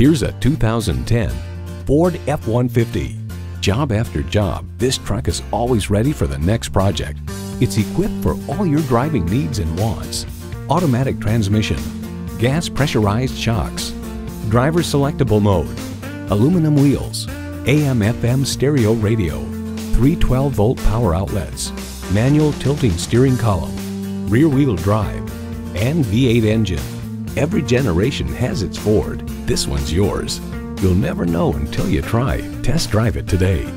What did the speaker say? Here's a 2010 Ford F-150. Job after job, this truck is always ready for the next project. It's equipped for all your driving needs and wants. Automatic transmission, gas pressurized shocks, driver selectable mode, aluminum wheels, AM/FM stereo radio, 3 12-volt power outlets, manual tilting steering column, rear-wheel drive, and V8 engine. Every generation has its Ford. This one's yours. You'll never know until you try. Test drive it today.